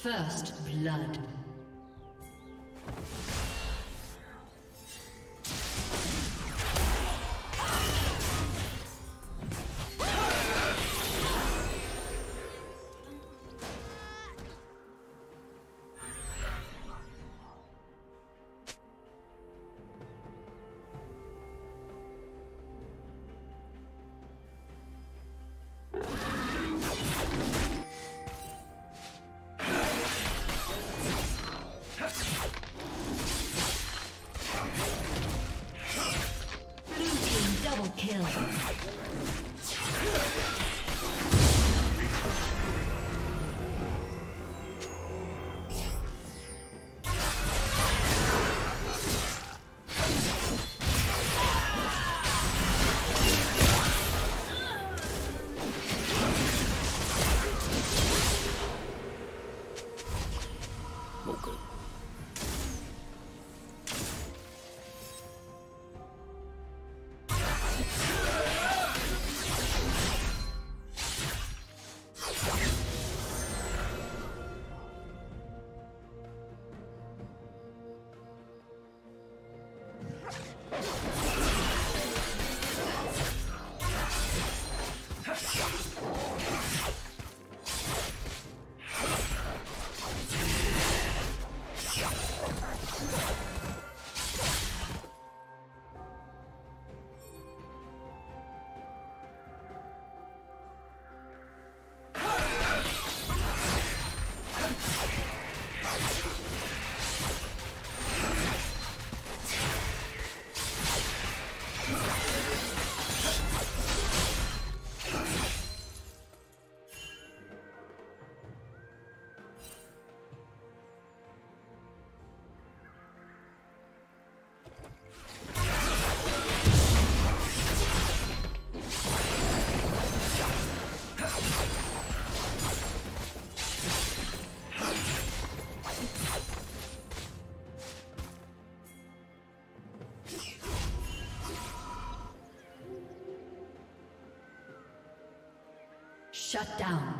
First blood. Shut down.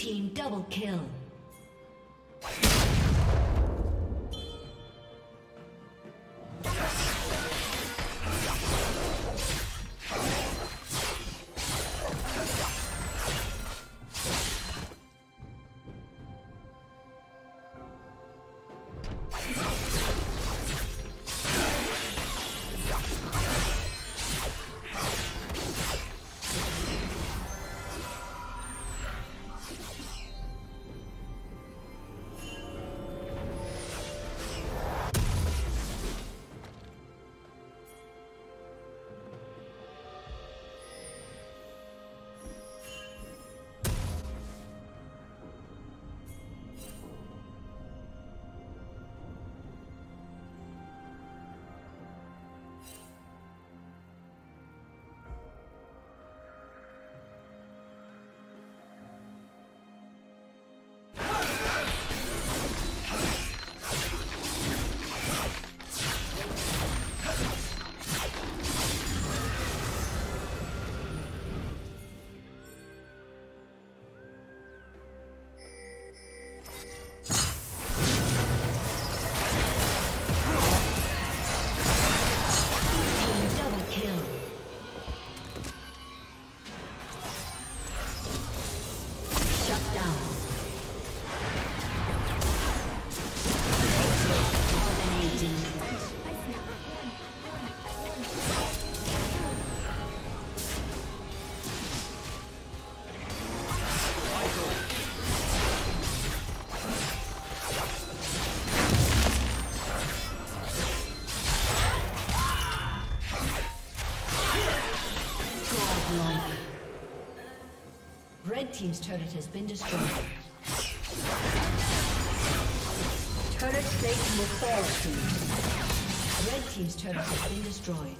team double kill. Red team's turret has been destroyed. Turret Satan will fall soon. Red team's turret has been destroyed.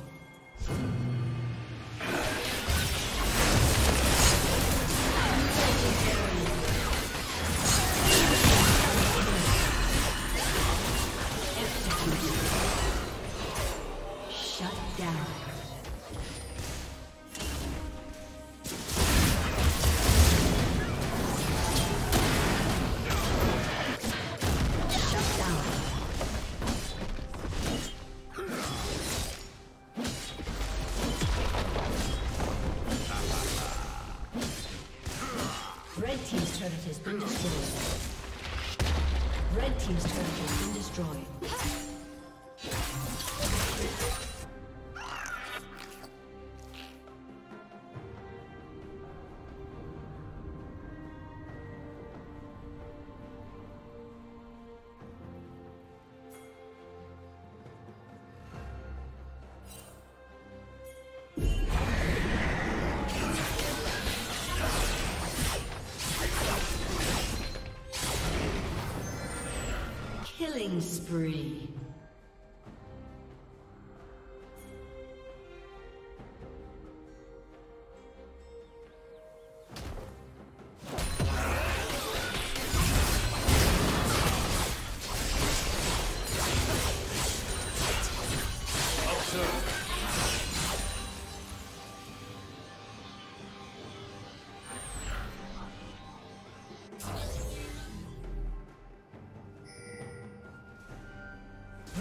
Killing spree.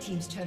Team's turret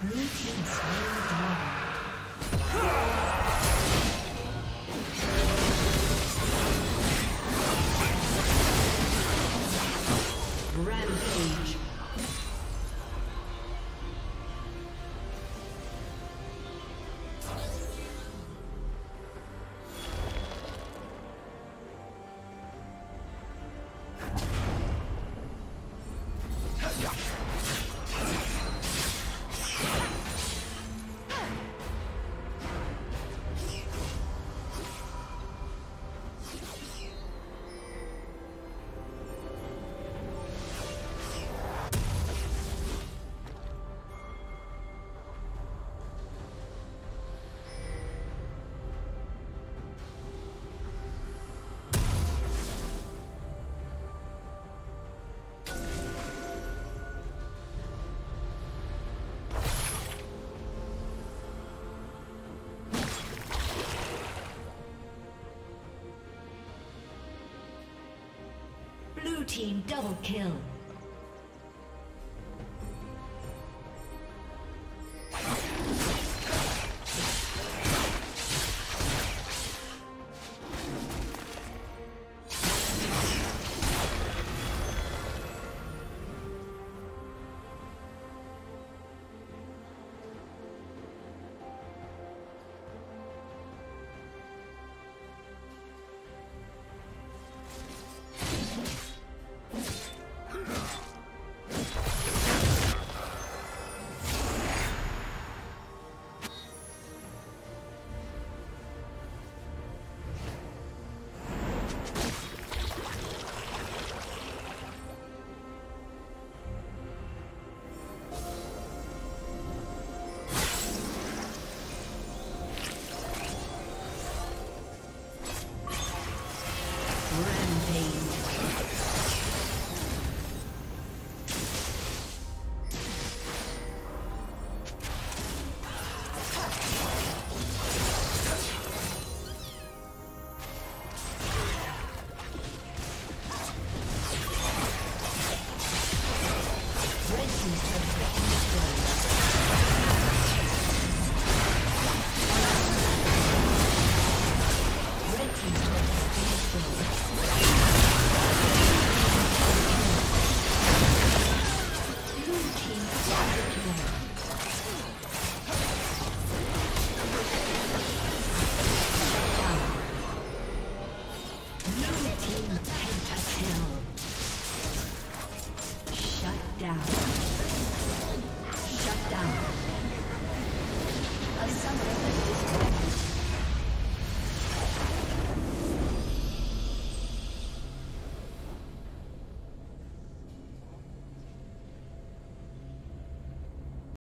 Blue team slain the dragon. Blue team double kill.